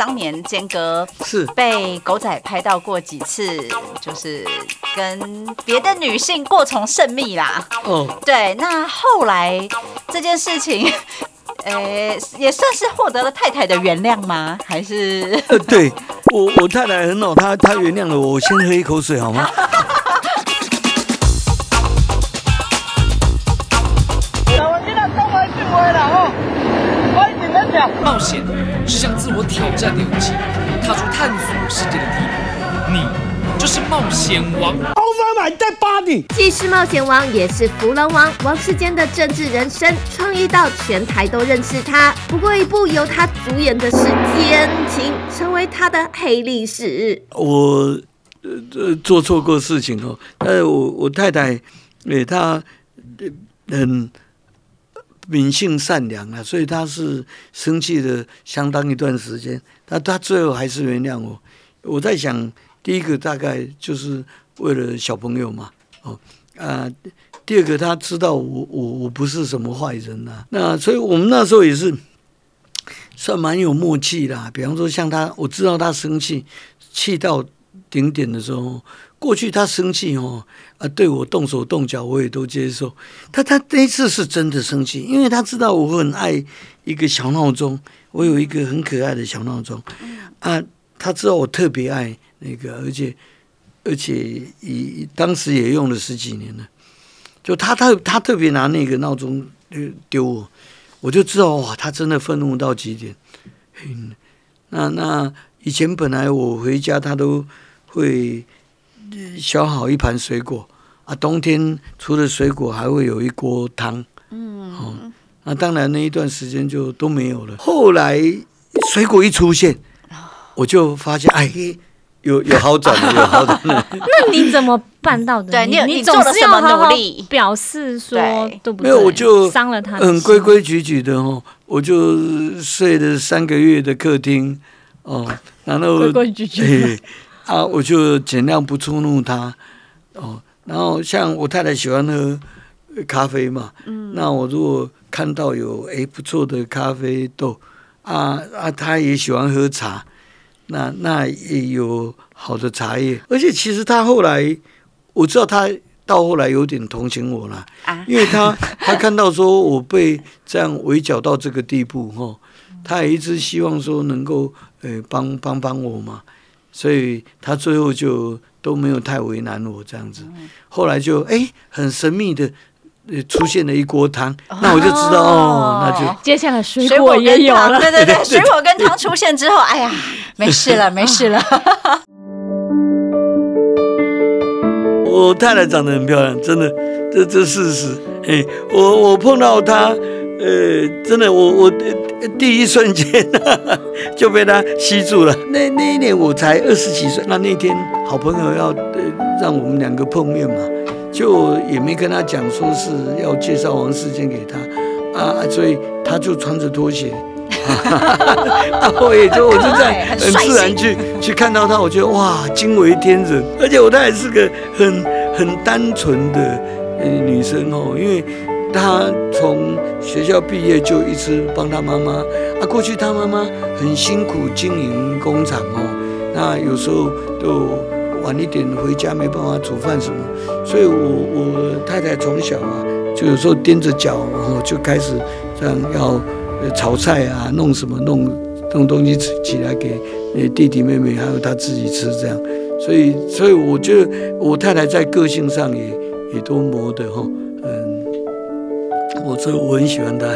当年坚哥是被狗仔拍到过几次，就是跟别的女性过从甚密啦。哦，对，那后来这件事情。也算是获得了太太的原谅吗？还是？对我太太很好，她原谅了我。我先喝一口水好吗？冒险是向自我挑战的勇气，踏出探索世界的第一步。你就是冒险王。既是冒险王，也是福龙王。王世坚的政治人生创意到全台都认识他。不过，一部由他主演的是《奸情》，成为他的黑历史。我做错过事情哦，我太太，她很秉性善良啊，所以她是生气了相当一段时间。她最后还是原谅我。我在想，第一个大概就是。为了小朋友嘛，哦啊，第二个他知道我不是什么坏人呐、啊，那所以我们那时候也是算蛮有默契啦。比方说像他，我知道他生气，气到顶点的时候，过去他生气哦啊对我动手动脚我也都接受。他那一次是真的生气，因为他知道我很爱一个小闹钟，我有一个很可爱的小闹钟啊，他知道我特别爱那个，而且当时也用了10几年了，就他特别拿那个闹钟丢我，我就知道哇，他真的愤怒到极点。那以前本来我回家他都会削好一盘水果啊，冬天除了水果还会有一锅汤，哦，那当然那一段时间就都没有了。后来水果一出现，我就发现哎。有好转的，有好转的。那你怎么办到的？对，你总是要好好表示说，对不对？没有，我就伤了他。很规规矩矩的哦，我就睡了3个月的客厅哦，然后规规矩矩啊，我就尽量不触怒他哦。然后像我太太喜欢喝咖啡嘛，那我如果看到有不错的咖啡豆啊，他也喜欢喝茶。那也有好的茶叶，而且其实他后来，我知道他到后来有点同情我了，因为他看到说我被这样围剿到这个地步哦，他也一直希望说能够帮我嘛，所以他最后就都没有太为难我这样子，后来就很神秘的。出现了一锅汤，那我就知道哦，那就接下来水果也有了，对，水果跟汤出现之后，哎呀，没事了。我太太长得很漂亮，真的，这事实。我碰到她，真的，我第一瞬间就被她吸住了。那一年我才20几岁，那天好朋友要让我们2个碰面嘛。就也没跟他讲说是要介绍王世坚给他啊，所以他就穿着拖鞋，我就这样很自然去看到他，我觉得哇，惊为天人，而且我她也是个很单纯的女生哦，因为她从学校毕业就一直帮她妈妈啊，过去她妈妈很辛苦经营工厂哦，那有时候都。晚一点回家没办法煮饭什么，所以我太太从小啊，就有时候踮着脚，然后就开始这样要炒菜啊，弄什么弄东西起来给弟弟妹妹还有他自己吃这样，所以我觉得我太太在个性上也都磨的哈，我很喜欢她。